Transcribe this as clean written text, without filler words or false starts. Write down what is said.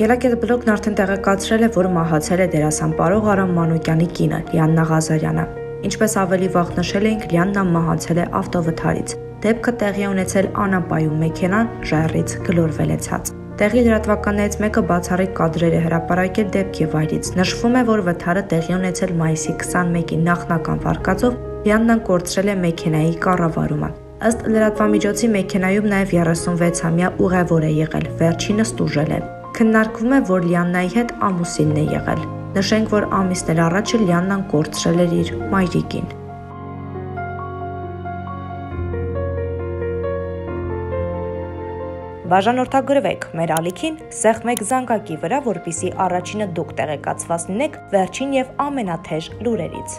Ելակերպելոկն արդեն տեղեկացրել է, որ մահացել է դերասանպարող Արամ Մանուկյանի կինը՝ Լիաննա Ղազարյանը։ Ինչպես ավելի վաղ նշել էինք, Լիաննան մահացել է ավտովթարից։ Դեպքը տեղի ունեցել անապայում մեքենան ժայռից գլորվել է ցած։ Տեղի լրատվականներից մեկը բացառիկ կադրեր է հրապարակել դեպքի վայրից։ Նշվում է, որ վթարը տեղի ունեցել մայիսի 21-ի նախնական վարկածով Լիաննան կորցրել է մեքենայի կառավարումը։ Ըստ լրատվամիջոցի մեքենայում նաև 36-ամյա ուղևոր է եղել, վերջինս տուժել է։ Քննարկվում է, որ Լիաննայի հետ ամուսինն է եղել։ Նշենք, որ ամիսներ առաջ Լիաննան կորցրել էր իր մայրիկին։ Բաժանորդագրվեք մեր ալիքին սեղմեք զանգակի վրա, որպեսզի առաջինը դուք տեղեկացված լինեք վերջին եւ ամենաթեժ լուրերից։